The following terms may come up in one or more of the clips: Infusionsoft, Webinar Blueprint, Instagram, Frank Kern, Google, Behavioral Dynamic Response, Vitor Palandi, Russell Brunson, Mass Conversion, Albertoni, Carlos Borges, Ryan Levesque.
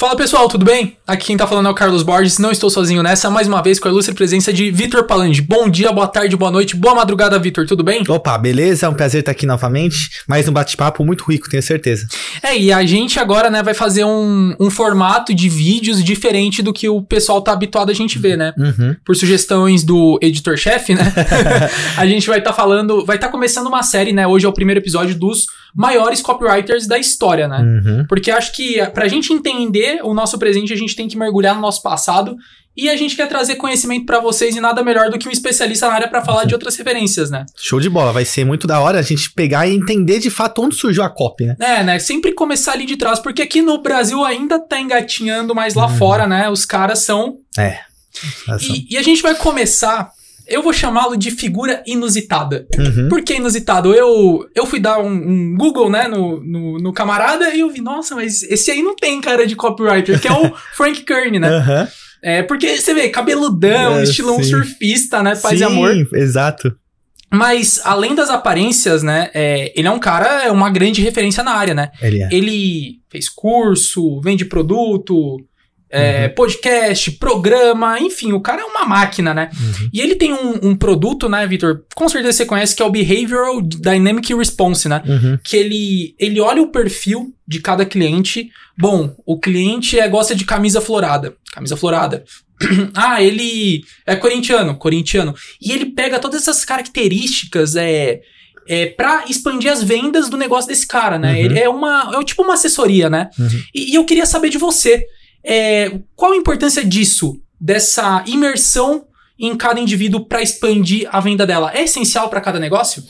Fala pessoal, tudo bem? Aqui quem tá falando é o Carlos Borges, não estou sozinho nessa, mais uma vez com a ilustre presença de Vitor Palandi. Bom dia, boa tarde, boa noite, boa madrugada, Vitor, tudo bem? Opa, beleza, é um prazer estar aqui novamente, mais um bate-papo muito rico, tenho certeza. É, e a gente agora, né, vai fazer um formato de vídeos diferente do que o pessoal tá habituado a gente ver, né? Uhum. Por sugestões do editor-chefe, né? A gente vai estar falando, vai estar começando uma série, né, hoje é o primeiro episódio dos maiores copywriters da história, né? Uhum. Porque acho que pra gente entender o nosso presente, a gente tem que mergulhar no nosso passado e a gente quer trazer conhecimento pra vocês e nada melhor do que um especialista na área pra falar de outras referências, né? Show de bola, vai ser muito da hora a gente pegar e entender de fato onde surgiu a copy, né? É, né? Sempre começar ali de trás, porque aqui no Brasil ainda tá engatinhando, mas lá fora, né? Os caras são... E a gente vai começar... Eu vou chamá-lo de figura inusitada. Uhum. Por que inusitado? Eu fui dar um Google, né, no camarada e eu vi, nossa, mas esse aí não tem cara de copywriter, que é o Frank Kern, né? Uhum. É, porque você vê, cabeludão, estilão surfista, né? Paz e amor. Sim, exato. Mas, além das aparências, né, ele é um cara, é uma grande referência na área, né? Ele é. Ele fez curso, vende produto... podcast, programa, enfim, o cara é uma máquina, né? Uhum. E ele tem um produto, né, Vitor? Com certeza você conhece, que é o Behavioral Dynamic Response, né? Uhum. Que ele olha o perfil de cada cliente. Bom, o cliente gosta de camisa florada. Camisa florada. Ah, ele é corintiano. Corintiano. E ele pega todas essas características, pra expandir as vendas do negócio desse cara, né? Uhum. Ele é tipo uma assessoria, né? Uhum. E eu queria saber de você. Qual a importância disso, dessa imersão em cada indivíduo para expandir a venda dela? É essencial para cada negócio?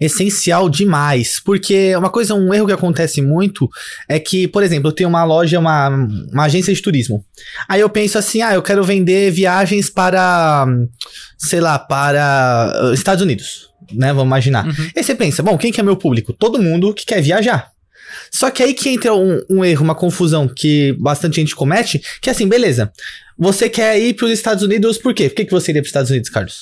Essencial demais, porque um erro que acontece muito é que, por exemplo, eu tenho uma loja, uma agência de turismo. Aí eu penso assim, eu quero vender viagens para, sei lá, para Estados Unidos, né? Vamos imaginar. Uhum. Aí você pensa, bom, quem que é meu público? Todo mundo que quer viajar. Só que aí que entra um erro, uma confusão que bastante gente comete, que é assim, beleza, você quer ir para os Estados Unidos por quê? Por que que você iria para os Estados Unidos, Carlos?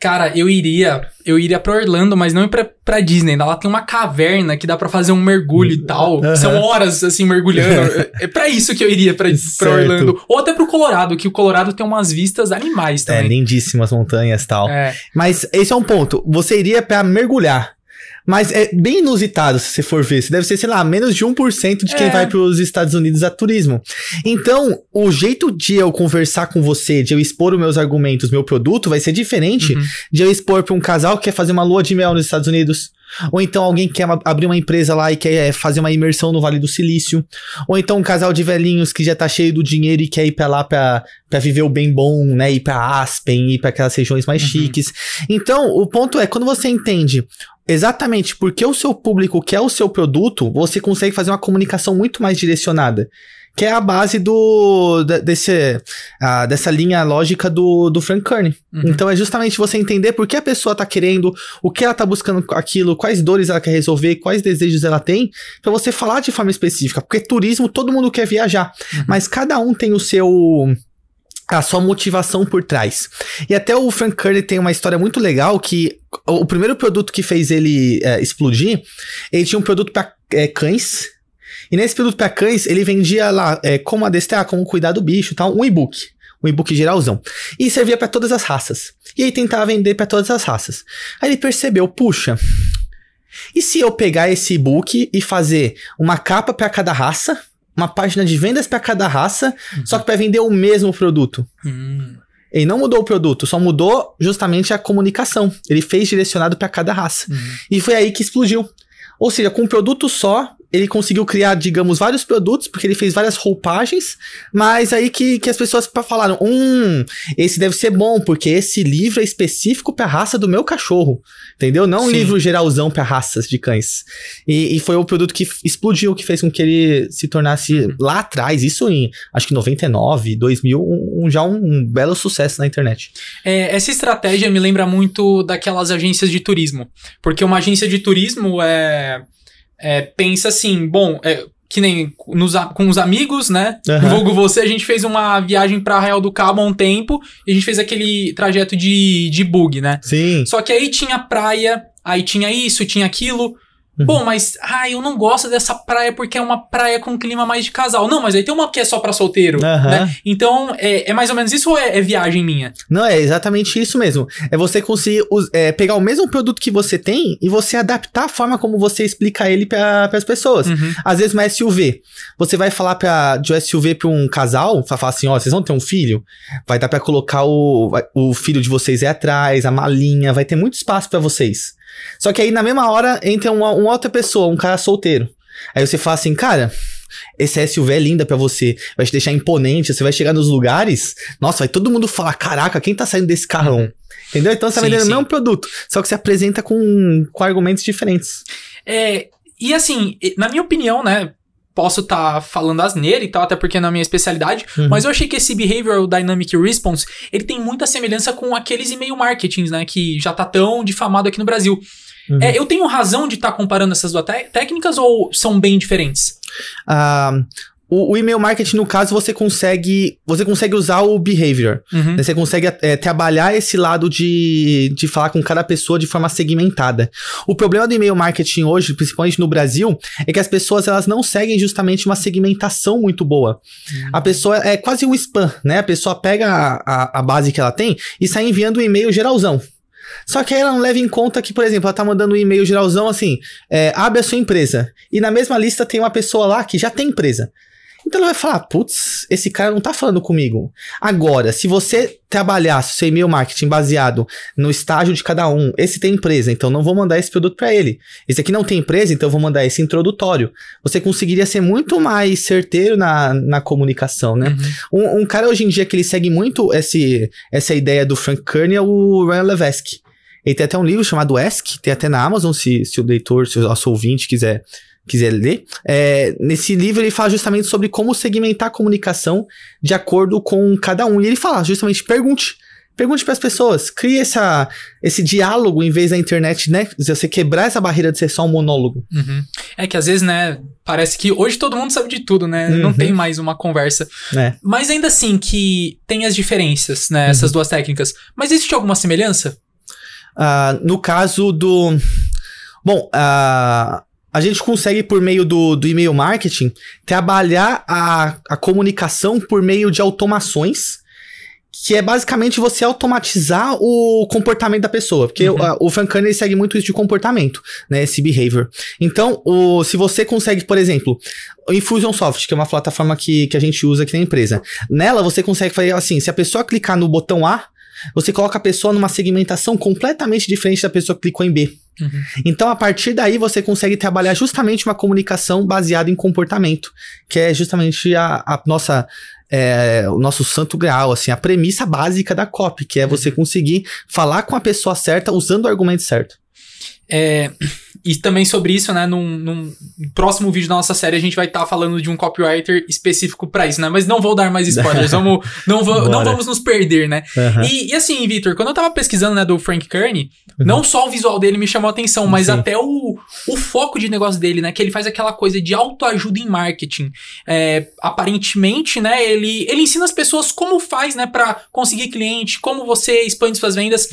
Cara, eu iria pra Orlando, mas não pra Disney. Lá tem uma caverna que dá pra fazer um mergulho e tal. Uhum. São horas, assim, mergulhando. É pra isso que eu iria pra Orlando. Ou até pro Colorado, que o Colorado tem umas vistas animais também. É, lindíssimas montanhas e tal. É. Mas esse é um ponto. Você iria pra mergulhar. Mas é bem inusitado, se você for ver. Você deve ser, sei lá, menos de 1% de quem vai para os Estados Unidos a turismo. Então, o jeito de eu conversar com você, de eu expor os meus argumentos, meu produto, vai ser diferente de eu expor para um casal que quer fazer uma lua de mel nos Estados Unidos. Ou então alguém que quer abrir uma empresa lá e quer fazer uma imersão no Vale do Silício. Ou então um casal de velhinhos que já tá cheio do dinheiro e quer ir pra lá pra viver o bem bom, né? Ir pra Aspen, ir pra aquelas regiões mais chiques. Então, o ponto é, quando você entende exatamente porque o seu público quer o seu produto, você consegue fazer uma comunicação muito mais direcionada. Que é a base dessa linha lógica do Frank Kern. Uhum. Então, é justamente você entender por que a pessoa tá querendo, o que ela tá buscando aquilo, quais dores ela quer resolver, quais desejos ela tem, pra você falar de forma específica. Porque turismo, todo mundo quer viajar. Uhum. Mas cada um tem a sua motivação por trás. E até o Frank Kern tem uma história muito legal que o primeiro produto que fez ele explodir, ele tinha um produto pra cães. E nesse período para cães, ele vendia lá como adestrar, como cuidar do bicho e tal, um e-book. Um e-book geralzão. E servia para todas as raças. E aí tentava vender para todas as raças. Aí ele percebeu, puxa, e se eu pegar esse e-book e fazer uma capa para cada raça, uma página de vendas para cada raça, só que para vender o mesmo produto? Ele não mudou o produto, só mudou justamente a comunicação. Ele fez direcionado para cada raça. E foi aí que explodiu. Ou seja, com um produto só, ele conseguiu criar, digamos, vários produtos, porque ele fez várias roupagens, mas aí que as pessoas falaram, esse deve ser bom, porque esse livro é específico pra raça do meu cachorro, entendeu? Não um livro geralzão pra raças de cães. E foi o produto que explodiu, que fez com que ele se tornasse lá atrás, isso em, acho que 99, 2000, já um belo sucesso na internet. Essa estratégia me lembra muito daquelas agências de turismo, porque uma agência de turismo pensa assim, bom, que nem com os amigos, né? Vulgo você, a gente fez uma viagem pra Arraial do Cabo há um tempo e a gente fez aquele trajeto de bug, né? Sim. Só que aí tinha praia, aí tinha isso, tinha aquilo. Pô, mas eu não gosto dessa praia porque é uma praia com clima mais de casal. Não, mas aí tem uma que é só pra solteiro, né? Então, é mais ou menos isso ou é viagem minha? Não, é exatamente isso mesmo. É você conseguir pegar o mesmo produto que você tem e você adaptar a forma como você explica ele para as pessoas. Uhum. Às vezes uma SUV. Você vai falar de SUV pra um casal, vai falar assim, ó, vocês vão ter um filho? Vai dar pra colocar o filho de vocês aí atrás, a malinha, vai ter muito espaço pra vocês. Só que aí, na mesma hora, entra uma outra pessoa, um cara solteiro. Aí você fala assim, cara, esse SUV é linda pra você, vai te deixar imponente, você vai chegar nos lugares, nossa, vai todo mundo falar, caraca, quem tá saindo desse carrão? Entendeu? Então você tá vendendo o mesmo produto, só que você apresenta com argumentos diferentes. E assim, na minha opinião, né, posso estar falando asneira e tal, até porque não é minha especialidade, mas eu achei que esse Behavioral Dynamic Response, ele tem muita semelhança com aqueles e-mail marketings, né, que já tá tão difamado aqui no Brasil. Uhum. Eu tenho razão de estar comparando essas duas técnicas ou são bem diferentes? O e-mail marketing, no caso, você consegue usar o behavior. Uhum. Né? Você consegue trabalhar esse lado de falar com cada pessoa de forma segmentada. O problema do e-mail marketing hoje, principalmente no Brasil, é que as pessoas elas não seguem justamente uma segmentação muito boa. Uhum. A pessoa é quase um spam, né? A pessoa pega a base que ela tem e sai enviando um e-mail geralzão. Só que aí ela não leva em conta que, por exemplo, ela tá mandando um e-mail geralzão assim, abre a sua empresa. E na mesma lista tem uma pessoa lá que já tem empresa. Então ela vai falar, putz, esse cara não tá falando comigo. Agora, se você trabalhar seu e-mail marketing baseado no estágio de cada um, esse tem empresa, então não vou mandar esse produto pra ele. Esse aqui não tem empresa, então eu vou mandar esse introdutório. Você conseguiria ser muito mais certeiro na comunicação, né? Uhum. Um cara hoje em dia que ele segue muito essa ideia do Frank Kern é o Ryan Levesque. Ele tem até um livro chamado Ask, tem até na Amazon, se o leitor, se o nosso ouvinte quiser ler. Nesse livro ele fala justamente sobre como segmentar a comunicação de acordo com cada um. E ele fala justamente, pergunte para as pessoas, crie esse diálogo em vez da internet, né? Você quebrar essa barreira de ser só um monólogo. Uhum. É que às vezes, né, parece que hoje todo mundo sabe de tudo, né? Não tem mais uma conversa. Mas ainda assim que tem as diferenças, né? Essas duas técnicas. Mas existe alguma semelhança? No caso do... Bom, a gente consegue, por meio do e-mail marketing, trabalhar a comunicação por meio de automações, que é basicamente você automatizar o comportamento da pessoa. Porque o Frank Kern segue muito isso de comportamento, né? Esse behavior. Então, se você consegue, por exemplo, o Infusionsoft, que é uma plataforma que a gente usa aqui na empresa. Nela, você consegue fazer assim, se a pessoa clicar no botão A, você coloca a pessoa numa segmentação completamente diferente da pessoa que clicou em B. Uhum. Então, a partir daí, você consegue trabalhar justamente uma comunicação baseada em comportamento, que é justamente o nosso santo graal, assim, a premissa básica da copy, que é você conseguir falar com a pessoa certa usando o argumento certo. E também sobre isso, né, num próximo vídeo da nossa série a gente vai estar falando de um copywriter específico pra isso, né, mas não vou dar mais spoilers, não vamos nos perder, né. E assim, Vitor, quando eu tava pesquisando, né, do Frank Kern, não só o visual dele me chamou a atenção, mas até o foco de negócio dele, né, que ele faz aquela coisa de autoajuda em marketing. Aparentemente, né, ele ensina as pessoas como faz, né, pra conseguir cliente, como você expande suas vendas,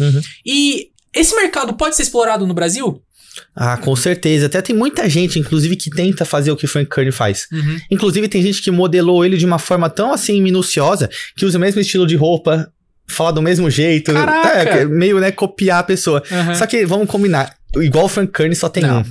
e esse mercado pode ser explorado no Brasil? Ah, com certeza. Até tem muita gente, inclusive, que tenta fazer o que o Frank Kern faz. Inclusive, tem gente que modelou ele de uma forma tão, assim, minuciosa, que usa o mesmo estilo de roupa, fala do mesmo jeito. Meio, né, copiar a pessoa. Só que, vamos combinar, igual o Frank Kern só tem não.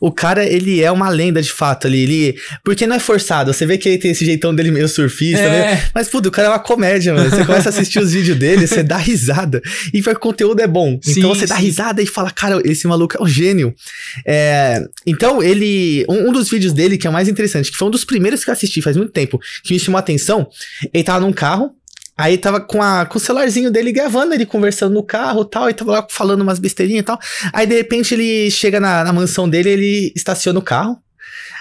O cara, ele é uma lenda de fato ali, porque não é forçado, você vê que ele tem esse jeitão dele meio surfista, né? Mas, puto, o cara é uma comédia, mano. Você começa a assistir os vídeos dele, você dá risada. E o conteúdo é bom. Sim, então, você dá risada e fala, cara, esse maluco é um gênio. Então, ele... Um dos vídeos dele, que é o mais interessante, que foi um dos primeiros que eu assisti faz muito tempo, que me chamou a atenção, ele tava num carro, aí tava com o celularzinho dele gravando, ele conversando no carro e tal, e tava lá falando umas besteirinhas e tal. Aí, de repente, ele chega na mansão dele, ele estaciona o carro.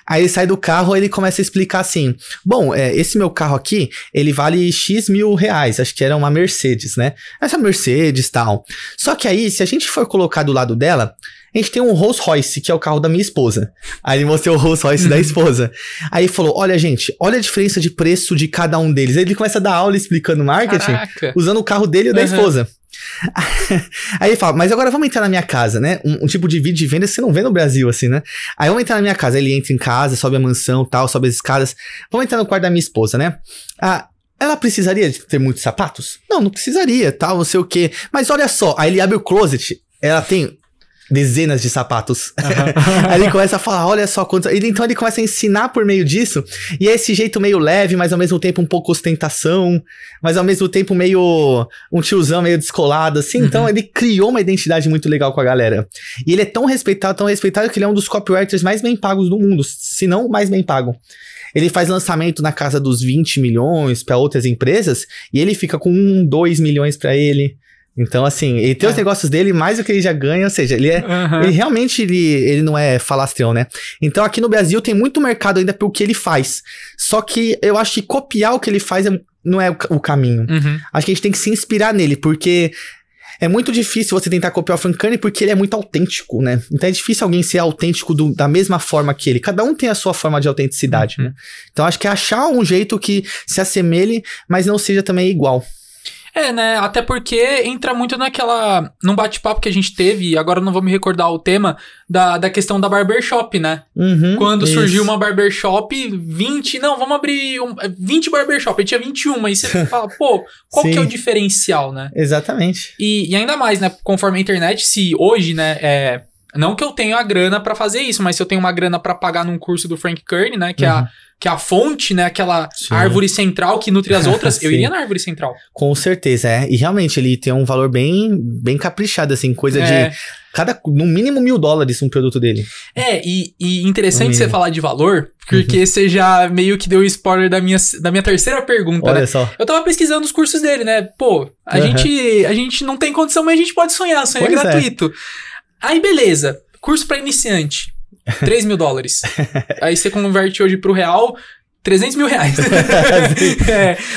Aí ele sai do carro e ele começa a explicar assim, bom, esse meu carro aqui, ele vale X mil reais, acho que era uma Mercedes, né? Essa Mercedes e tal. Só que aí, se a gente for colocar do lado dela, a gente tem um Rolls Royce, que é o carro da minha esposa. Aí ele mostrou o Rolls Royce da esposa. Aí ele falou, olha gente, olha a diferença de preço de cada um deles. Aí ele começa a dar aula explicando marketing, usando o carro dele e o da esposa. Aí ele fala, mas agora vamos entrar na minha casa, né? Um tipo de vídeo de venda que você não vê no Brasil, assim, né? Aí vamos entrar na minha casa. Ele entra em casa, sobe a mansão, tal, sobe as escadas. Vamos entrar no quarto da minha esposa, né? Ah, ela precisaria de ter muitos sapatos? Não, não precisaria, tal, não sei o quê. Mas olha só, aí ele abre o closet, ela tem dezenas de sapatos. Uhum. Aí ele começa a falar, olha só quantos... Então ele começa a ensinar por meio disso. E é esse jeito meio leve, mas ao mesmo tempo um pouco ostentação. Mas ao mesmo tempo meio... um tiozão meio descolado, assim. Uhum. Então ele criou uma identidade muito legal com a galera. E ele é tão respeitado que ele é um dos copywriters mais bem pagos do mundo. Se não, mais bem pago. Ele faz lançamento na casa dos 20 milhões para outras empresas. E ele fica com 2 milhões para ele. Então, assim, ele tem os negócios dele mais do que ele já ganha, ou seja, ele é... Uhum. Ele realmente, ele não é falastrão, né? Então, aqui no Brasil tem muito mercado ainda pelo que ele faz. Só que eu acho que copiar o que ele faz não é o caminho. Uhum. Acho que a gente tem que se inspirar nele, porque... é muito difícil você tentar copiar o Frank Kern porque ele é muito autêntico, né? Então é difícil alguém ser autêntico da mesma forma que ele. Cada um tem a sua forma de autenticidade, né? Então acho que é achar um jeito que se assemelhe, mas não seja também igual. É, né? Até porque entra muito num bate-papo que a gente teve, e agora eu não vou me recordar o tema, da questão da barbershop, né? Uhum, quando isso. Surgiu uma barbershop, 20... Não, vamos abrir 20 barbershop. Aí tinha 21. Aí você fala, pô, qual que é o diferencial, né? Exatamente. E ainda mais, né? Conforme a internet, se hoje, né... não que eu tenha a grana pra fazer isso, mas se eu tenho uma grana pra pagar num curso do Frank Kern, né? Que é a fonte, né? Aquela árvore central que nutre as outras. Eu iria na árvore central. Com certeza, é. E realmente, ele tem um valor bem, bem caprichado, assim. Coisa de... no mínimo $1.000 um produto dele. É, e interessante você falar de valor, porque você já meio que deu spoiler da minha terceira pergunta, olha, né? Só. Eu tava pesquisando os cursos dele, né? Pô, a gente não tem condição, mas a gente pode sonhar é gratuito. Aí, beleza. Curso pra iniciante. $3.000. Aí você converte hoje pro real, R$300 mil.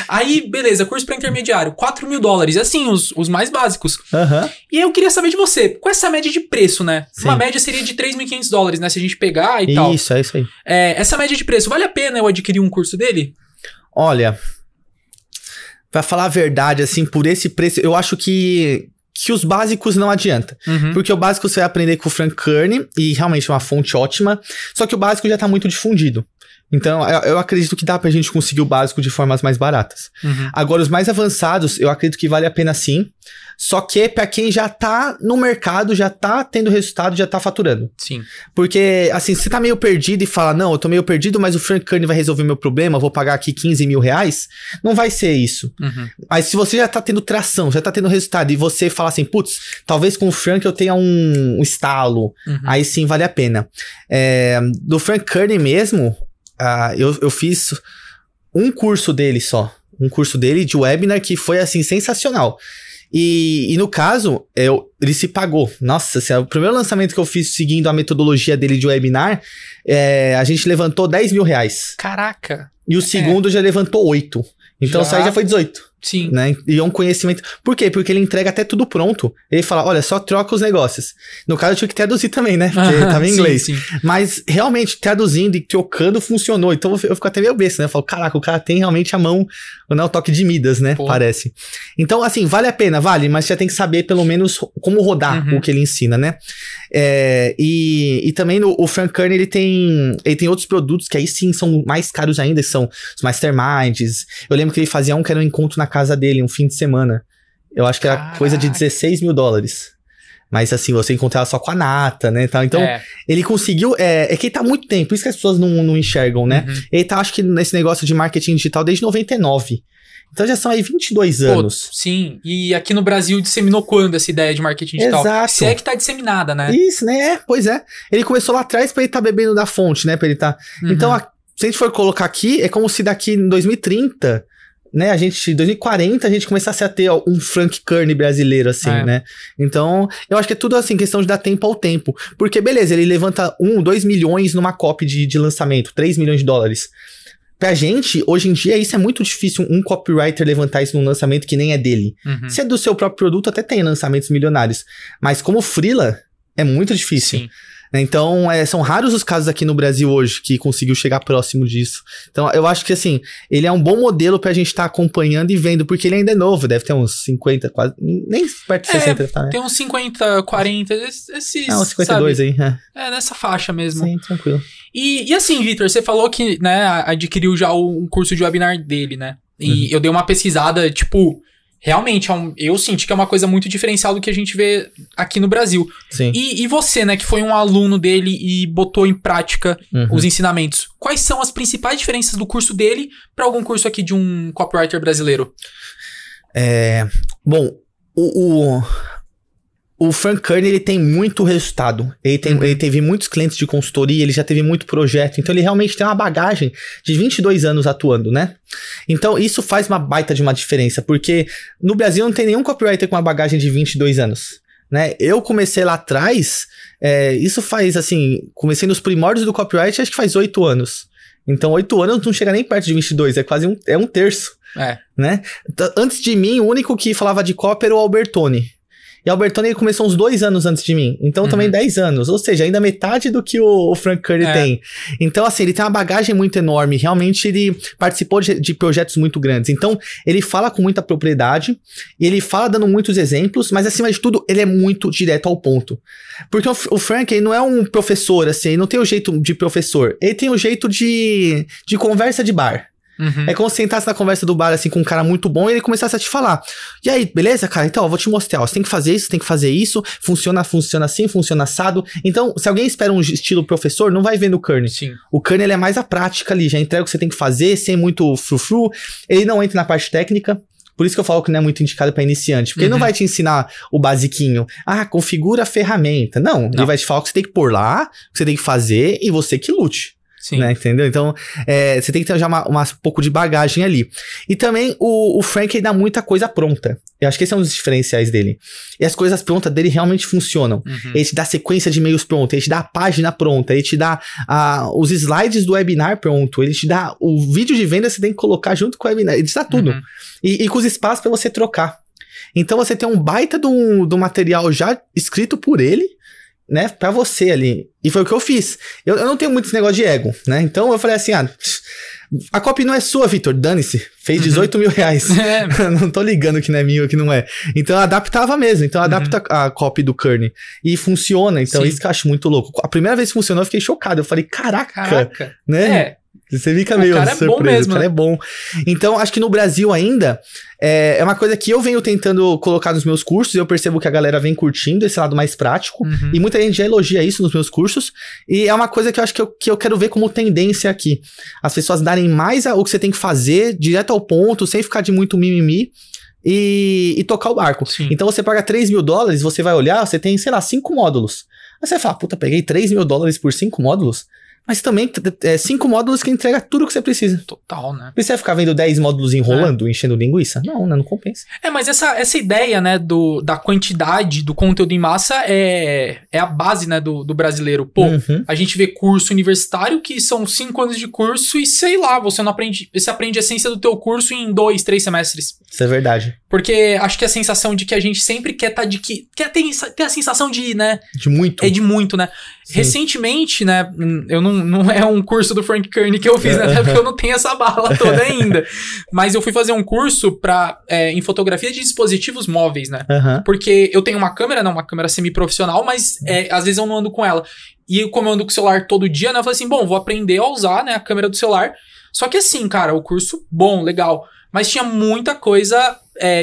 Aí, beleza. Curso pra intermediário, $4.000. Assim, os mais básicos. Uhum. E aí eu queria saber de você. Qual é essa média de preço, né? Sim. Uma média seria de $3.500, né? Se a gente pegar e tal. Isso, é isso aí. Essa média de preço, vale a pena eu adquirir um curso dele? Olha, pra falar a verdade, assim, por esse preço, eu acho que os básicos não adianta. Uhum. Porque o básico você vai aprender com o Frank Kern, e realmente é uma fonte ótima, só que o básico já tá muito difundido. Então, eu acredito que dá pra gente conseguir o básico de formas mais baratas. Uhum. Agora, os mais avançados, eu acredito que vale a pena sim, só que pra quem já tá no mercado, já tá tendo resultado, já tá faturando. Sim. Porque, assim, você tá meio perdido e fala, não, eu tô meio perdido, mas o Frank Kern vai resolver meu problema, eu vou pagar aqui R$15 mil, não vai ser isso. Uhum. Mas se você já tá tendo tração, já tá tendo resultado, e você fala assim, putz, talvez com o Frank eu tenha um estalo, aí sim vale a pena. Do Frank Kern mesmo... eu fiz um curso dele só. Um curso dele de webinar que foi, assim, sensacional. E no caso, ele se pagou. Nossa, assim, o primeiro lançamento que eu fiz seguindo a metodologia dele de webinar, a gente levantou R$10 mil. Caraca! E o segundo já levantou 8. Então, isso aí já foi 18. Sim. Né? E é um conhecimento... Por quê? Porque ele entrega até tudo pronto. Ele fala, olha, só troca os negócios. No caso, eu tive que traduzir também, né? Porque tava em inglês. Sim. Mas, realmente, traduzindo e trocando funcionou. Então, eu fico até meio besta, né? Eu falo, caraca, o cara tem realmente a mão... Não é o toque de Midas, né? Pô. Parece. Então, assim, vale a pena, vale. Mas você já tem que saber, pelo menos, como rodar o que ele ensina, né? E também, o Frank Kern, ele tem outros produtos que aí sim são mais caros ainda, que são os masterminds. Eu lembro que ele fazia um que era um encontro na casa dele, um fim de semana. Eu acho que era coisa de $16 mil. Mas assim, você encontrava só com a nata, né? Então, ele conseguiu... É que ele tá há muito tempo, por isso que as pessoas não enxergam, né? Ele tá, acho que, nesse negócio de marketing digital desde 99. Então, já são aí 22 anos. Sim, e aqui no Brasil disseminou quando essa ideia de marketing digital? Exato. Se é que tá disseminada, né? Isso, né? Pois é. Ele começou lá atrás pra ele tá bebendo da fonte, né? Pra ele tá... Então, se a gente for colocar aqui, é como se daqui em 2030... Né, em 2040, a gente começasse a ter um Frank Kern brasileiro, assim, né? Então, eu acho que é tudo, assim, questão de dar tempo ao tempo. Porque, beleza, ele levanta 2 milhões numa copy de lançamento, $3 milhões. Pra gente, hoje em dia, isso é muito difícil, um copywriter levantar isso num lançamento que nem é dele. Se é do seu próprio produto, até tem lançamentos milionários. Mas como freela, é muito difícil. Sim. Então, são raros os casos aqui no Brasil hoje que conseguiu chegar próximo disso. Então, eu acho que, assim, ele é um bom modelo pra gente estar acompanhando e vendo, porque ele ainda é novo, deve ter uns 50, quase, nem perto de 60, tá, né? Tem uns 50, 40, esses, uns 52 sabe? Aí. É, nessa faixa mesmo. Sim, tranquilo. E assim, Vitor, você falou que, né, adquiriu já um curso de webinar dele, né? E eu dei uma pesquisada, tipo... Realmente, eu senti que é uma coisa muito diferencial do que a gente vê aqui no Brasil. Sim. E você, né, que foi um aluno dele e botou em prática os ensinamentos. Quais são as principais diferenças do curso dele para algum curso aqui de um copywriter brasileiro? Bom, o Frank Kern, ele tem muito resultado. Ele teve muitos clientes de consultoria, ele já teve muito projeto. Então, ele realmente tem uma bagagem de 22 anos atuando, né? Então, isso faz uma baita de uma diferença. Porque no Brasil não tem nenhum copywriter com uma bagagem de 22 anos, né? Eu comecei lá atrás, isso faz, assim... Comecei nos primórdios do copywriting, acho que faz 8 anos. Então, 8 anos não chega nem perto de 22, é quase um terço, né? Antes de mim, o único que falava de copy era o Albertoni. E Albertoni começou uns 2 anos antes de mim. Então, também 10 anos. Ou seja, ainda metade do que o Frank Kern tem. Então, assim, ele tem uma bagagem muito enorme. Realmente, ele participou de projetos muito grandes. Então, ele fala com muita propriedade. Ele fala dando muitos exemplos. Mas, acima de tudo, ele é muito direto ao ponto. Porque o Frank, ele não é um professor, assim. Ele não tem o jeito de professor. Ele tem o jeito de conversa de bar. É como se sentasse na conversa do bar, assim, com um cara muito bom e ele começasse a te falar. E aí, beleza, cara? Então, eu vou te mostrar, ó, você tem que fazer isso, tem que fazer isso. Funciona, funciona assim, funciona assado. Então, se alguém espera um estilo professor, não vai ver no Kern. Sim. O Kern, ele é mais a prática ali, já entrega o que você tem que fazer, sem muito frufru. Ele não entra na parte técnica. Por isso que eu falo que não é muito indicado para iniciante. Porque ele não vai te ensinar o basiquinho. Ah, configura a ferramenta. Não, ele vai te falar o que você tem que pôr lá, o que você tem que fazer e você que lute. Sim. Né, entendeu? Então, você tem que ter já um pouco de bagagem ali. E também o Frank, ele dá muita coisa pronta. Eu acho que esse é um dos diferenciais dele. E as coisas prontas dele realmente funcionam. Ele te dá sequência de e-mails pronta, ele te dá a página pronta, ele te dá os slides do webinar pronto, ele te dá o vídeo de venda, você tem que colocar junto com o webinar, ele te dá tudo. E com os espaços para você trocar. Então, você tem um baita do material já escrito por ele, né, pra você ali. E foi o que eu fiz. Eu não tenho muito esse negócio de ego, né? Então, eu falei assim, a copy não é sua, Vitor, dane-se. Fez 18 mil reais. Não tô ligando que não é minha, que não é. Então, eu adaptava mesmo. Então, adapta a copy do Kern. E funciona. Então, isso que eu acho muito louco. A primeira vez que funcionou, eu fiquei chocado. Eu falei, caraca. Né? Você fica meio surpreso. O cara é bom mesmo. O cara é bom. Então, acho que no Brasil ainda... É uma coisa que eu venho tentando colocar nos meus cursos, eu percebo que a galera vem curtindo esse lado mais prático, e muita gente já elogia isso nos meus cursos, e é uma coisa que eu acho que eu quero ver como tendência aqui. As pessoas darem mais o que você tem que fazer, direto ao ponto, sem ficar de muito mimimi, e tocar o barco. Sim. Então você paga $3.000, você vai olhar, você tem, sei lá, 5 módulos. Aí você fala, puta, peguei $3.000 por 5 módulos? Mas também 5 módulos que entrega tudo o que você precisa. Total, né? Precisa ficar vendo 10 módulos enrolando, enchendo linguiça? Não, né? Não compensa. Mas essa ideia, né, da quantidade do conteúdo em massa é a base, né, do brasileiro. Pô, a gente vê curso universitário que são 5 anos de curso e, sei lá, você aprende a essência do teu curso em 2, 3 semestres. Isso é verdade. Porque acho que a sensação de que a gente sempre quer estar ter a sensação de, né? De muito. De muito, né? Sim. Recentemente, né, eu não é um curso do Frank Kern que eu fiz, né? Até porque eu não tenho essa bala toda ainda. Mas eu fui fazer um curso em fotografia de dispositivos móveis, né? Porque eu tenho uma câmera semiprofissional, mas às vezes eu não ando com ela. E como eu ando com o celular todo dia, né? Eu falei assim, bom, vou aprender a usar, né, a câmera do celular. Só que assim, cara, o curso bom, legal. Mas tinha muita coisa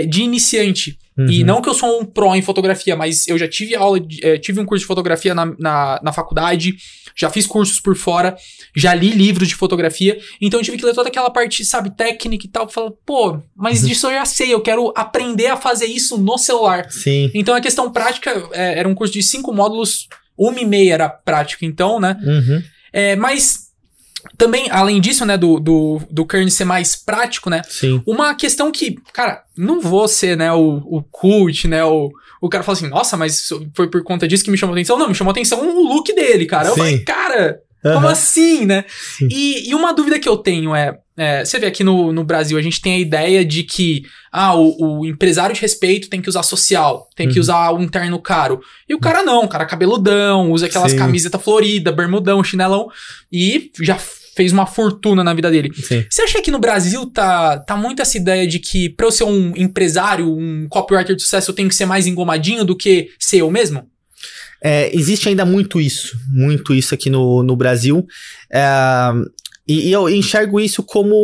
de iniciante. E não que eu sou um pró em fotografia, mas eu já tive aula, tive um curso de fotografia na faculdade, já fiz cursos por fora, já li livros de fotografia, então eu tive que ler toda aquela parte, sabe, técnica e tal, falando, pô, mas disso eu já sei, eu quero aprender a fazer isso no celular. Sim. Então a questão prática era um curso de 5 módulos, 1h30 era prático, então, né? Mas... Também, além disso, né, do Kern ser mais prático, né? Sim. Uma questão que, cara, não vou ser, né, o cult, né? O cara fala assim, nossa, mas foi por conta disso que me chamou atenção. Não, me chamou atenção o look dele, cara. Sim. Eu falei, cara, Como assim, né? E uma dúvida que eu tenho é você vê aqui no Brasil, a gente tem a ideia de que o empresário de respeito tem que usar social, tem que usar o interno caro. E o cara não, o cara cabeludão, usa aquelas camisetas floridas, bermudão, chinelão, e já fez uma fortuna na vida dele. Sim. Você acha que no Brasil tá muito essa ideia de que pra eu ser um empresário, um copywriter de sucesso, eu tenho que ser mais engomadinho do que ser eu mesmo? Existe ainda muito isso aqui no Brasil. E eu enxergo isso como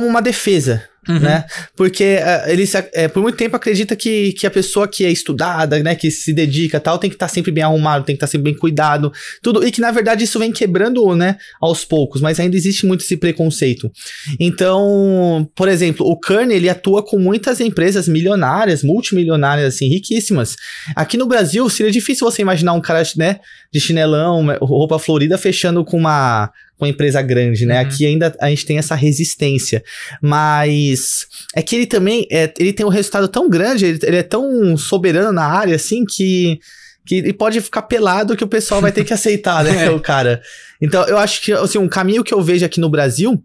uma defesa, né? Porque por muito tempo acredita que a pessoa que é estudada, né, que se dedica tal, tem que estar sempre bem arrumado, tem que estar sempre bem cuidado, tudo, e que na verdade isso vem quebrando, né, aos poucos, mas ainda existe muito esse preconceito. Então, por exemplo, o Kern, ele atua com muitas empresas milionárias, multimilionárias, assim, riquíssimas. Aqui no Brasil seria difícil você imaginar um cara, né, de chinelão, roupa florida, fechando com uma empresa grande, né? Aqui ainda a gente tem essa resistência, mas é que ele também, ele tem um resultado tão grande, ele é tão soberano na área, assim, que ele pode ficar pelado que o pessoal vai ter que aceitar, né, o cara. Então, eu acho que, assim, um caminho que eu vejo aqui no Brasil...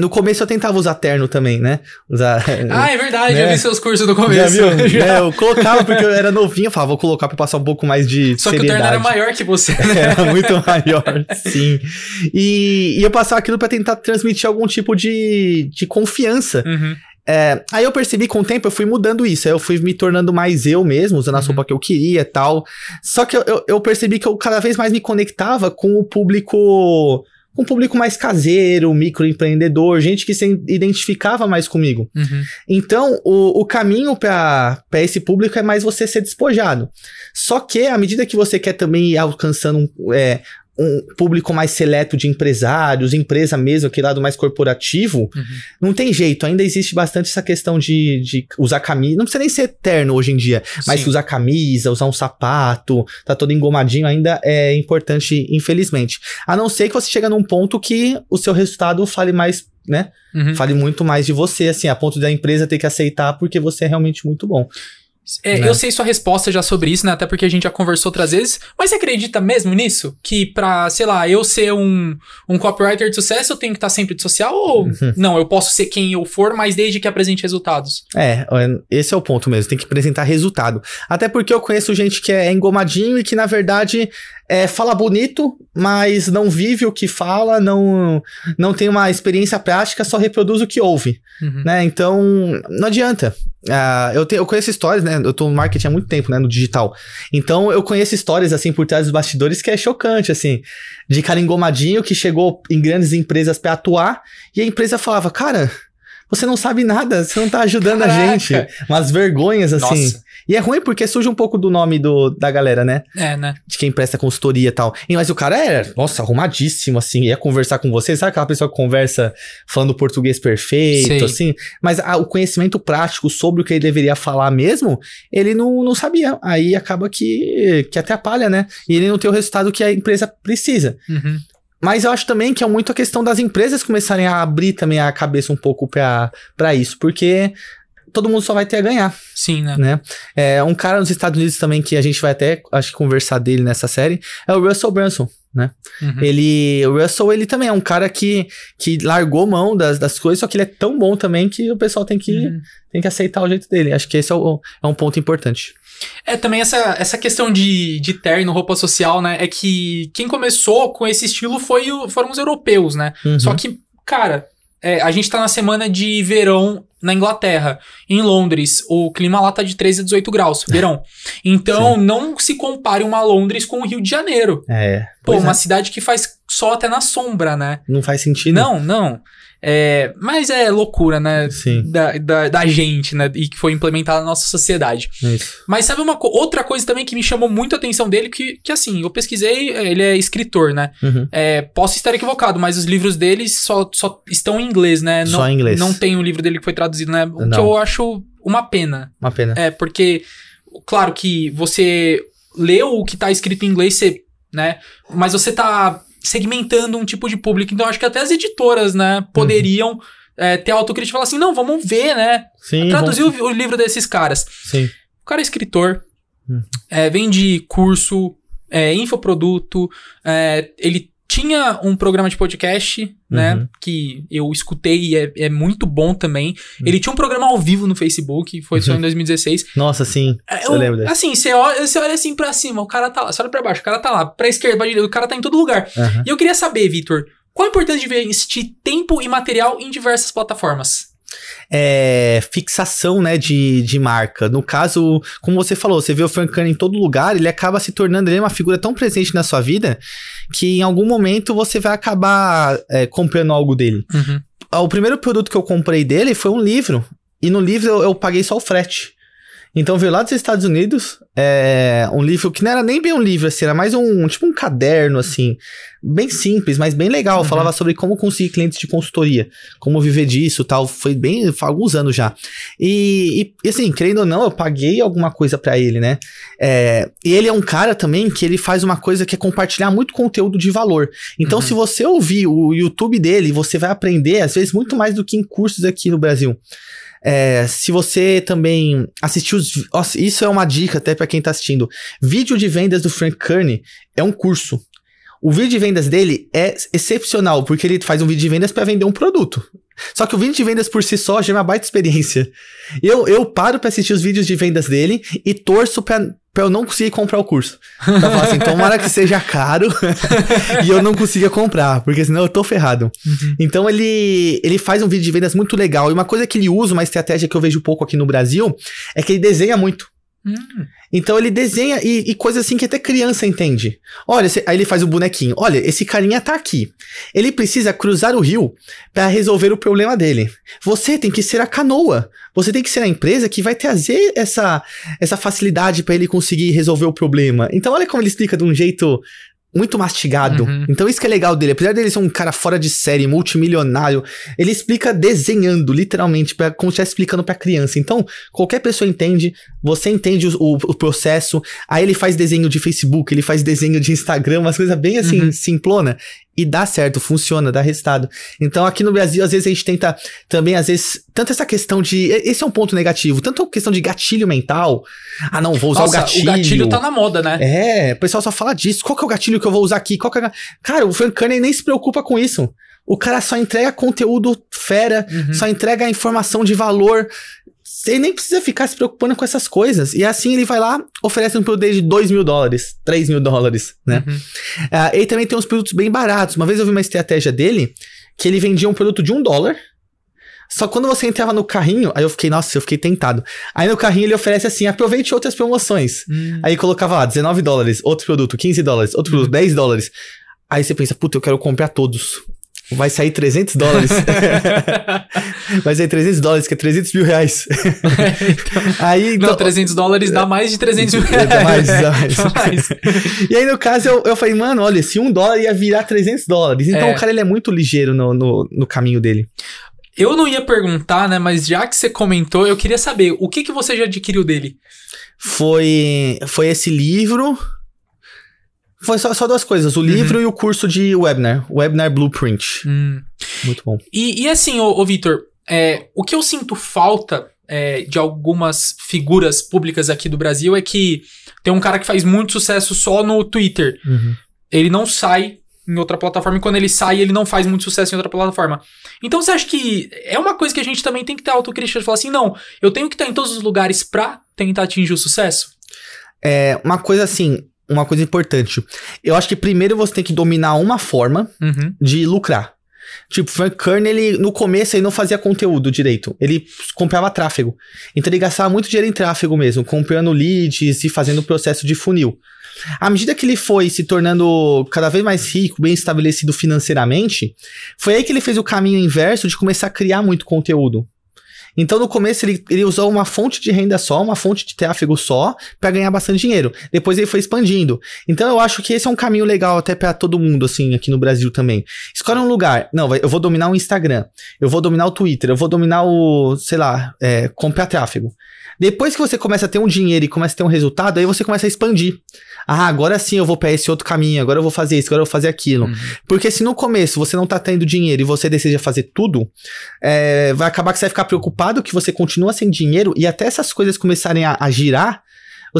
no começo eu tentava usar terno também, né? É verdade, né? Já vi seus cursos no começo. Já viu? Já. Eu colocava, porque eu era novinho, eu falava, vou colocar pra passar um pouco mais de Só seriedade. Que o terno era maior que você, né? Era muito maior, sim. E eu passava aquilo pra tentar transmitir algum tipo de confiança. Aí eu percebi, com o tempo, eu fui mudando isso. Aí eu fui me tornando mais eu mesmo, usando a sopa que eu queria e tal. Só que eu percebi que eu cada vez mais me conectava com o público... um público mais caseiro, microempreendedor, gente que se identificava mais comigo. Então, o caminho para esse público é mais você ser despojado. Só que, à medida que você quer também ir alcançando um público mais seleto de empresários, empresa mesmo, aquele lado mais corporativo, não tem jeito. Ainda existe bastante essa questão de usar camisa. Não precisa nem ser terno hoje em dia, mas usar camisa, usar um sapato, tá todo engomadinho, ainda é importante, infelizmente. A não ser que você chega num ponto que o seu resultado fale mais, né? Fale muito mais de você, assim, a ponto da empresa ter que aceitar porque você é realmente muito bom. Eu sei sua resposta já sobre isso, né? Até porque a gente já conversou outras vezes. Mas você acredita mesmo nisso? Que pra, sei lá, eu ser um copywriter de sucesso, eu tenho que estar sempre de social? Ou não, eu posso ser quem eu for, mas desde que apresente resultados? Esse é o ponto mesmo. Tem que apresentar resultado. Até porque eu conheço gente que é engomadinho e que, na verdade... fala bonito, mas não vive o que fala, não tem uma experiência prática, só reproduz o que ouve, né? Então, não adianta. Eu conheço histórias, né? Eu tô no marketing há muito tempo, né? No digital. Então, eu conheço histórias, assim, por trás dos bastidores que é chocante, assim. De cara engomadinho que chegou em grandes empresas pra atuar e a empresa falava, cara... Você não sabe nada, você não tá ajudando a gente. Umas vergonhas, assim. Nossa. E é ruim porque surge um pouco do nome da galera, né? Né? De quem presta consultoria e tal. Mas o cara era, nossa, arrumadíssimo, assim. Ia conversar com você. Sabe aquela pessoa que conversa falando português perfeito, assim? Mas o conhecimento prático sobre o que ele deveria falar mesmo, ele não sabia. Aí acaba que atrapalha, né? E ele não tem o resultado que a empresa precisa. Mas eu acho também que é muito a questão das empresas começarem a abrir também a cabeça um pouco pra isso, porque todo mundo só vai ter a ganhar. Sim, né? Um cara nos Estados Unidos também que a gente vai até, acho que, conversar dele nessa série, é o Russell Brunson, né? O Russell, ele também é um cara que largou mão das coisas, só que ele é tão bom também que o pessoal tem que aceitar o jeito dele. Acho que esse é um ponto importante. Também essa questão de terno, roupa social, né? É que quem começou com esse estilo foram os europeus, né? Só que, cara, a gente tá na semana de verão na Inglaterra. Em Londres, o clima lá tá de 13 a 18 graus, verão. Então, não se compare uma Londres com o Rio de Janeiro. Uma cidade que faz sol até na sombra, né? Não faz sentido. Não. Mas é loucura, né? Da gente, né? E que foi implementada na nossa sociedade. Isso. Mas sabe outra coisa também que me chamou muito a atenção dele, que assim, eu pesquisei, ele é escritor, né? Posso estar equivocado, mas os livros dele só estão em inglês, né? Só em inglês. Não tem um livro dele que foi traduzido, né? Que eu acho uma pena. Uma pena. Porque, claro que você leu o que tá escrito em inglês, né? Mas você tá... segmentando um tipo de público. Então, acho que até as editoras, né, poderiam ter autocrítica e falar assim, não, vamos ver, né? Traduzir o livro desses caras. O cara é escritor, vende curso, infoproduto, ele tinha um programa de podcast, né, que eu escutei e é muito bom também. Ele tinha um programa ao vivo no Facebook, foi só em 2016. Nossa, sim, eu lembro dele. Assim, você olha assim pra cima, o cara tá lá, você olha pra baixo, o cara tá lá, pra esquerda, pra direita, o cara tá em todo lugar. E eu queria saber, Vitor, qual a importância de investir tempo e material em diversas plataformas? Fixação, né, de marca. No caso, como você falou, você vê o Frank Kern em todo lugar, ele acaba se tornando uma figura tão presente na sua vida que em algum momento você vai acabar comprando algo dele. O primeiro produto que eu comprei dele foi um livro, e no livro eu paguei só o frete. Então veio lá dos Estados Unidos, um livro que não era nem bem um livro, assim, era mais tipo um caderno, assim, bem simples, mas bem legal. Falava sobre como conseguir clientes de consultoria, como viver disso e tal. Foi alguns anos já. E assim, querendo ou não, eu paguei alguma coisa pra ele, né? E ele é um cara também que ele faz uma coisa que é compartilhar muito conteúdo de valor. Então, se você ouvir o YouTube dele, você vai aprender, às vezes, muito mais do que em cursos aqui no Brasil. Se você também assistiu... Isso é uma dica até para quem tá assistindo. Vídeo de vendas do Frank Kern é um curso. O vídeo de vendas dele é excepcional, porque ele faz um vídeo de vendas para vender um produto. Só que o vídeo de vendas por si só já é uma baita experiência. Eu paro para assistir os vídeos de vendas dele e torço pra eu não conseguir comprar o curso. Então, eu falo assim, tomara que seja caro e eu não consiga comprar, porque senão eu tô ferrado. Então, ele faz um vídeo de vendas muito legal. E uma coisa que ele usa, uma estratégia que eu vejo pouco aqui no Brasil, é que ele desenha muito. Então, ele desenha e coisa assim que até criança entende. Olha, aí ele faz o bonequinho. Olha, esse carinha tá aqui. Ele precisa cruzar o rio pra resolver o problema dele. Você tem que ser a canoa. Você tem que ser a empresa que vai trazer essa facilidade para ele conseguir resolver o problema. Então, olha como ele explica de um jeito muito mastigado. Então, isso que é legal dele. Apesar dele ser um cara fora de série, multimilionário, ele explica desenhando, literalmente, como se estivesse explicando pra criança. Então, qualquer pessoa entende, você entende o processo. Aí ele faz desenho de Facebook, ele faz desenho de Instagram, umas coisas bem assim, simplona. E dá certo, funciona, dá resultado. Então, aqui no Brasil, às vezes a gente tenta também, às vezes, tanto essa questão de... Esse é um ponto negativo. Tanto a questão de gatilho mental. Ah, não, vou usar o gatilho. O gatilho tá na moda, né? O pessoal só fala disso. Qual que é o gatilho que eu vou usar aqui? Cara, o Frank Kern nem se preocupa com isso. O cara só entrega conteúdo fera, só entrega informação de valor. Você nem precisa ficar se preocupando com essas coisas. E assim ele vai lá, oferece um produto de $2.000, $3.000, né? Ele também tem uns produtos bem baratos. Uma vez eu vi uma estratégia dele, que ele vendia um produto de $1. Só que quando você entrava no carrinho, aí eu fiquei, nossa, eu fiquei tentado. Aí no carrinho ele oferece assim, aproveite outras promoções. Aí colocava lá, $19, outro produto, $15, outro produto, $10. Aí você pensa, puta, eu quero comprar todos. Vai sair $300. Vai sair $300, que é R$300 mil. Aí, então, não, $300 dá mais de R$300 mil. Dá mais. E aí, no caso, eu falei, mano, olha, se $1 ia virar $300. Então, o cara, ele é muito ligeiro no caminho dele. Eu não ia perguntar, né, mas já que você comentou, eu queria saber, o que você já adquiriu dele? Foi esse livro... Foi só duas coisas, o livro e o curso de Webinar Blueprint. Muito bom. E assim, ô Vitor, o que eu sinto falta de algumas figuras públicas aqui do Brasil é que tem um cara que faz muito sucesso só no Twitter. Ele não sai em outra plataforma, e quando ele sai, ele não faz muito sucesso em outra plataforma. Então, você acha que é uma coisa que a gente também tem que ter autocrítica de falar assim, não, eu tenho que estar em todos os lugares pra tentar atingir o sucesso? Uma coisa assim... Uma coisa importante. Eu acho que primeiro você tem que dominar uma forma de lucrar. Tipo, Frank Kern, ele no começo ele não fazia conteúdo direito. Ele comprava tráfego. Então ele gastava muito dinheiro em tráfego mesmo, comprando leads e fazendo o processo de funil. À medida que ele foi se tornando cada vez mais rico, bem estabelecido financeiramente, foi aí que ele fez o caminho inverso de começar a criar muito conteúdo. Então, no começo, ele usou uma fonte de renda só, uma fonte de tráfego só, para ganhar bastante dinheiro. Depois ele foi expandindo. Então, eu acho que esse é um caminho legal até para todo mundo, assim, aqui no Brasil também. Escolhe um lugar. Não, eu vou dominar o Instagram. Eu vou dominar o Twitter. Eu vou dominar o, sei lá, comprar tráfego. Depois que você começa a ter um dinheiro e começa a ter um resultado, aí você começa a expandir. Ah, agora sim eu vou para esse outro caminho. Agora eu vou fazer isso. Agora eu vou fazer aquilo. Porque se no começo você não tá tendo dinheiro e você deseja fazer tudo, vai acabar que você vai ficar preocupado que você continua sem dinheiro e até essas coisas começarem a girar,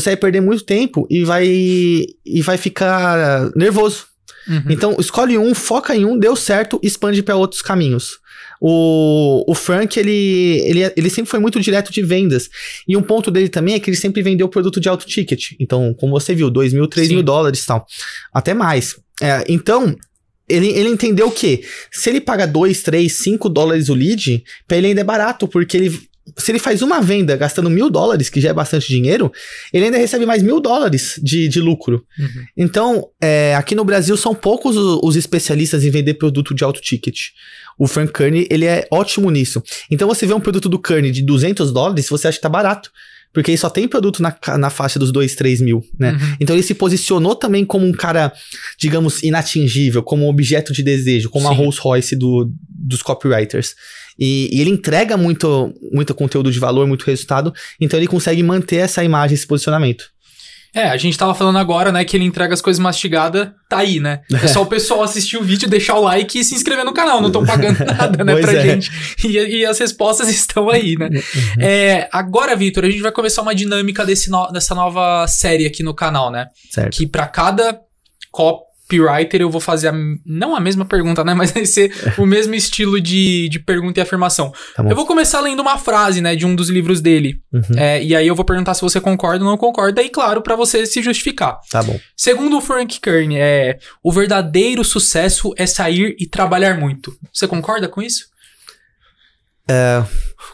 você vai perder muito tempo e vai ficar nervoso. Uhum. Então, escolhe um, foca em um, deu certo, expande para outros caminhos. O Frank, ele sempre foi muito direto de vendas. E um ponto dele também é que ele sempre vendeu produto de alto ticket. Então, como você viu, 2 mil, 3 mil dólares e tal. Até mais. É, então, ele entendeu que se ele paga 2, 3, 5 dólares o lead, para ele ainda é barato, porque ele... Se ele faz uma venda gastando $1.000, que já é bastante dinheiro, ele ainda recebe mais $1.000 de lucro. Uhum. Então, aqui no Brasil são poucos os especialistas em vender produto de alto ticket. O Frank Kern, ele é ótimo nisso. Então, você vê um produto do Kern de $200, você acha que tá barato. Porque ele só tem produto na faixa dos 2, 3 mil, né? Uhum. Então, ele se posicionou também como um cara, digamos, inatingível, como um objeto de desejo, como Sim. a Rolls Royce dos copywriters. E ele entrega muito conteúdo de valor, muito resultado, então ele consegue manter essa imagem, esse posicionamento. É, a gente tava falando agora, né, que ele entrega as coisas mastigadas, tá aí, né? É só o pessoal assistir o vídeo, deixar o like e se inscrever no canal, não estão pagando nada, né, pra gente. E as respostas estão aí, né? Uhum. Agora, Vitor, a gente vai começar uma dinâmica dessa nova série aqui no canal, né? Certo. Que pra cada copywriter eu vou fazer, não a mesma pergunta, né? Mas vai ser o mesmo estilo de pergunta e afirmação. Tá bom. Eu vou começar lendo uma frase, né? De um dos livros dele. Uhum. E aí eu vou perguntar se você concorda ou não concorda. E claro, pra você se justificar. Tá bom. Segundo o Frank Kern, o verdadeiro sucesso é sair e trabalhar muito. Você concorda com isso?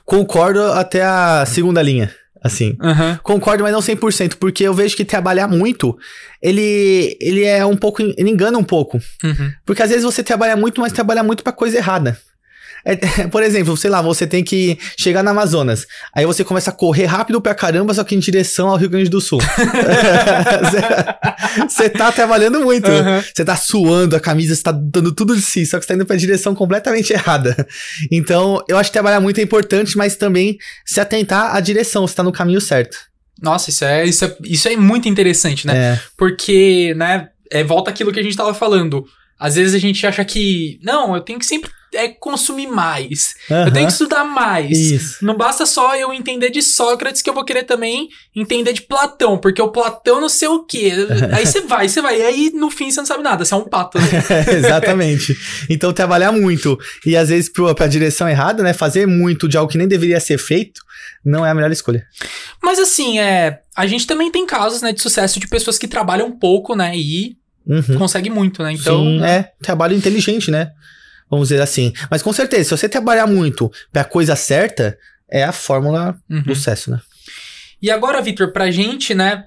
Concordo até a segunda linha. Assim, uhum. Concordo, mas não 100%, porque eu vejo que trabalhar muito, ele é um pouco, ele engana um pouco. Uhum. Porque às vezes você trabalha muito, mas trabalha muito pra coisa errada. Por exemplo, sei lá, você tem que chegar no Amazonas, aí você começa a correr rápido pra caramba, só que em direção ao Rio Grande do Sul. Você tá trabalhando muito, uhum. Você tá suando a camisa, você tá dando tudo de si, só que você tá indo pra direção completamente errada. Então, eu acho que trabalhar muito é importante, mas também se atentar à direção, você tá no caminho certo. Nossa, isso é muito interessante, né? Porque, né, volta àquilo que a gente tava falando. Às vezes a gente acha que, não, eu tenho que sempre consumir mais, uhum. Eu tenho que estudar mais. Isso. Não basta só eu entender de Sócrates, que eu vou querer também entender de Platão, porque o Platão não sei o quê. Aí você vai, e aí no fim você não sabe nada, você é um pato. Né? Exatamente. Então trabalhar muito e às vezes pra direção errada, né? Fazer muito de algo que nem deveria ser feito, não é a melhor escolha. Mas assim, a gente também tem casos, né, de sucesso de pessoas que trabalham pouco, né, e... Uhum. Consegue muito, né? Então... Sim, trabalho inteligente, né? Vamos dizer assim. Mas com certeza, se você trabalhar muito pra coisa certa, é a fórmula uhum. do sucesso, né? E agora, Vitor, pra gente, né,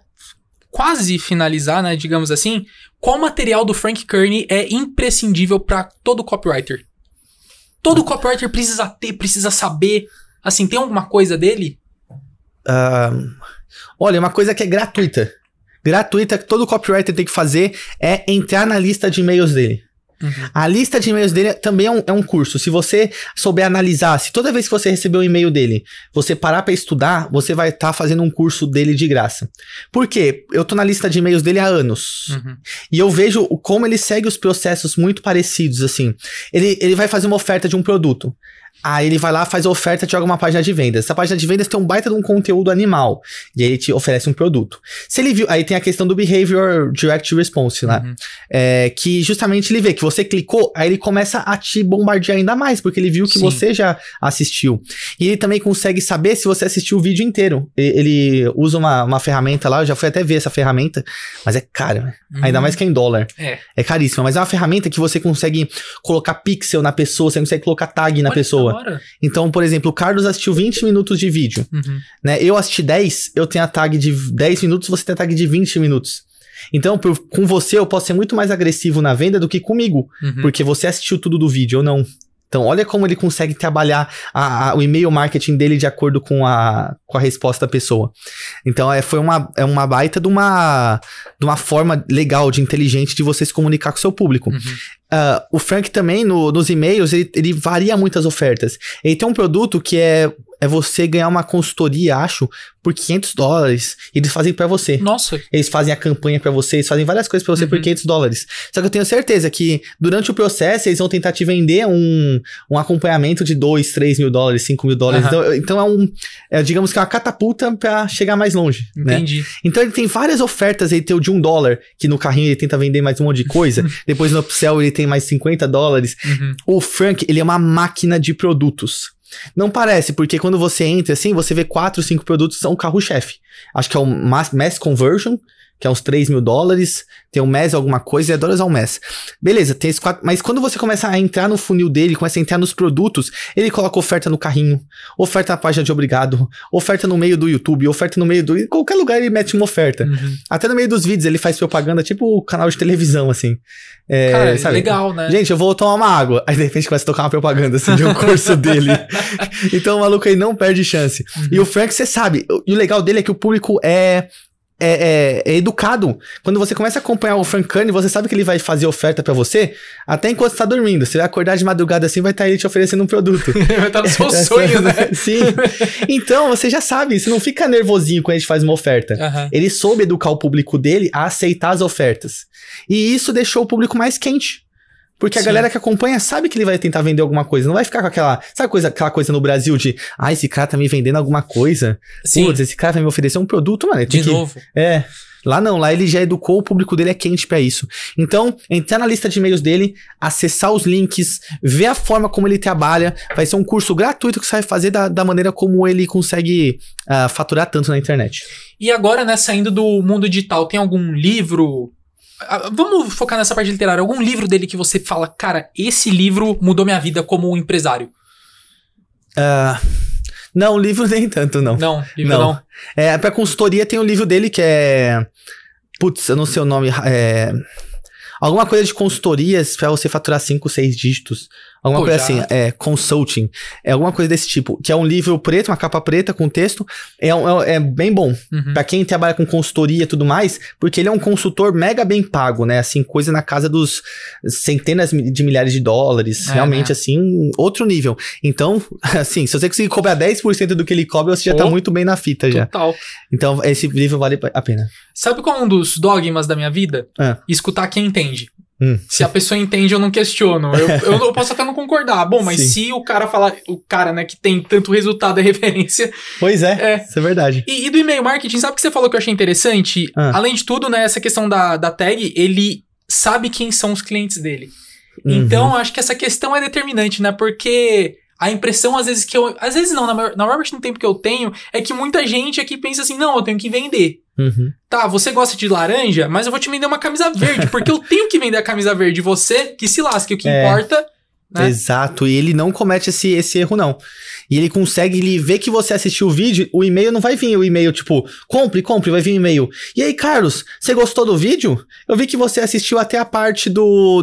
quase finalizar, né, digamos assim, qual material do Frank Kern é imprescindível pra todo copywriter? Todo copywriter precisa ter, precisa saber. Assim, tem alguma coisa dele? Olha, uma coisa que é gratuita, que todo copywriter tem que fazer é entrar na lista de e-mails dele. Uhum. A lista de e-mails dele também é um curso. Se você souber analisar, se toda vez que você receber um e-mail dele, você parar pra estudar, você vai estar fazendo um curso dele de graça. Por quê? Eu tô na lista de e-mails dele há anos. Uhum. E eu vejo como ele segue os processos muito parecidos, assim. Ele vai fazer uma oferta de um produto. Aí ele vai lá, faz a oferta, te joga uma página de vendas. Essa página de vendas tem um baita de um conteúdo animal. E aí ele te oferece um produto. Se ele viu, aí tem a questão do Behavioral Direct Response, né? Uhum. Que justamente ele vê que você clicou, aí ele começa a te bombardear ainda mais, porque ele viu que Sim. você já assistiu. E ele também consegue saber se você assistiu o vídeo inteiro. Ele usa uma ferramenta lá, eu já fui até ver essa ferramenta, mas é cara, né? Uhum. Ainda mais que é em dólar. É caríssima, mas é uma ferramenta que você consegue colocar pixel na pessoa, você consegue colocar tag na pessoa. Então, por exemplo, o Carlos assistiu 20 minutos de vídeo, uhum. né? Eu assisti 10, eu tenho a tag de 10 minutos, você tem a tag de 20 minutos. Então, com você eu posso ser muito mais agressivo na venda do que comigo, uhum. porque você assistiu tudo do vídeo, eu não. Então, olha como ele consegue trabalhar o e-mail marketing dele de acordo com a resposta da pessoa. Então, foi uma baita de uma forma legal, inteligente de você se comunicar com o seu público. Uhum. O Frank também, nos e-mails, ele varia muitas ofertas. Ele tem um produto que é é você ganhar uma consultoria, acho, por $500. Eles fazem pra você. Nossa. Eles fazem a campanha pra você, eles fazem várias coisas pra você por $500. Só que eu tenho certeza que durante o processo eles vão tentar te vender um acompanhamento de $2, $3 mil, $5 mil. Então digamos que é uma catapulta pra chegar mais longe. Entendi. Né? Então ele tem várias ofertas. Ele tem o de $1, que no carrinho ele tenta vender mais um monte de coisa. Depois no upsell ele tem mais $50. O Frank, ele é uma máquina de produtos. Não parece, porque quando você entra assim, você vê 4, 5 produtos, são o carro-chefe. Acho que é o Mass Conversion, que é uns $3 mil, tem o Mass alguma coisa, eu adoro usar o Mass. Beleza, tem esses 4, mas quando você começa a entrar no funil dele, começa a entrar nos produtos, ele coloca oferta no carrinho, oferta na página de obrigado, oferta no meio do YouTube, oferta no meio do... Em qualquer lugar ele mete uma oferta. Até no meio dos vídeos ele faz propaganda, tipo o canal de televisão, assim. É, cara, sabe? Legal, né? Gente, eu vou tomar uma água. Aí de repente começa a tocar uma propaganda, assim, de um curso dele. Então o maluco aí não perde chance. E o Frank, você sabe, e o legal dele é que o público é educado. Quando você começa a acompanhar o Frank Kern, você sabe que ele vai fazer oferta pra você até enquanto você tá dormindo. Você vai acordar de madrugada assim, vai estar ele te oferecendo um produto. Vai estar no seu sonho, né? Sim. Então, você já sabe, você não fica nervosinho quando a gente faz uma oferta. Ele soube educar o público dele a aceitar as ofertas. E isso deixou o público mais quente. Porque a galera que acompanha sabe que ele vai tentar vender alguma coisa. Não vai ficar com aquela... Sabe aquela coisa no Brasil de... Ah, esse cara tá me vendendo alguma coisa. Putz, esse cara vai me oferecer um produto, mano. De novo. É. Lá não. Lá ele já educou. O público dele é quente pra isso. Então, entrar na lista de e-mails dele. Acessar os links. Ver a forma como ele trabalha. Vai ser um curso gratuito que você vai fazer da maneira como ele consegue faturar tanto na internet. E agora, né? Saindo do mundo digital. Tem algum livro... Vamos focar nessa parte literária. Algum livro dele que você fala, cara, esse livro mudou minha vida como empresário? Não, livro nem tanto, não. Não, livro não. É, pra consultoria tem um livro dele que é... Putz, eu não sei o nome. É... Alguma coisa de consultorias pra você faturar 5, 6 dígitos. Alguma coisa assim, é consulting. É alguma coisa desse tipo. Que é um livro preto, uma capa preta com texto. É bem bom. Pra quem trabalha com consultoria e tudo mais. Porque ele é um consultor mega bem pago, né? Assim, coisa na casa dos centenas de milhares de $. Realmente, assim, outro nível. Então, assim, se você conseguir cobrar 10% do que ele cobra, você já tá muito bem na fita já. Total. Então, esse livro vale a pena. Sabe qual é um dos dogmas da minha vida? Escutar quem entende. Se a pessoa entende, eu não questiono. Eu posso até não concordar. Bom, mas se o cara falar... O cara, né, que tem tanto resultado é referência. Pois é, isso é verdade. E do e-mail marketing, sabe o que você falou que eu achei interessante? Além de tudo, né, essa questão da tag, ele sabe quem são os clientes dele. Então, acho que essa questão é determinante, né? Porque... A impressão, às vezes, que eu... Às vezes não, na maior parte do tempo que eu tenho, é que muita gente aqui pensa assim, não, eu tenho que vender. Tá, você gosta de laranja, mas eu vou te vender uma camisa verde, porque eu tenho que vender a camisa verde. Você, que se lasque, o que importa... Né? Exato, e ele não comete esse erro, não. E ele consegue, ele vê que você assistiu o vídeo, o e-mail não vai vir, o e-mail tipo, compre, vai vir o e-mail. E aí, Carlos, você gostou do vídeo? Eu vi que você assistiu até a parte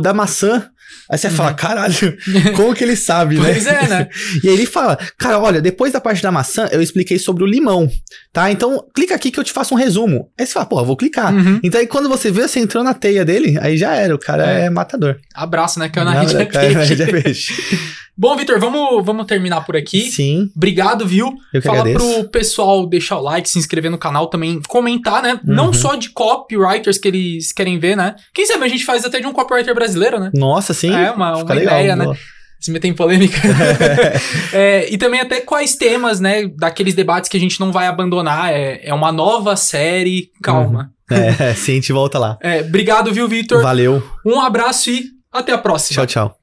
da maçã. Aí você fala, caralho, como que ele sabe, né? Pois é, né? E aí ele fala, cara, olha, depois da parte da maçã, eu expliquei sobre o limão, tá? Então, clica aqui que eu te faço um resumo. Aí você fala, pô, eu vou clicar. Então, aí quando você vê, você entrou na teia dele, aí já era, o cara é matador. Abraço, né? Caiu na rede de peixe. Bom, Vitor, vamos terminar por aqui. Sim. Obrigado, viu? Eu que agradeço. Fala pro pessoal deixar o like, se inscrever no canal também, comentar, né? Não só de copywriters que eles querem ver, né? Quem sabe a gente faz até de um copywriter brasileiro, né? Nossa, sim. É uma legal, ideia, boa. Né? Se meter em polêmica. E também até quais temas, né? Daqueles debates que a gente não vai abandonar. É uma nova série. Calma. Sim, a gente volta lá. Obrigado, viu, Vitor? Valeu. Um abraço e até a próxima. Tchau, tchau.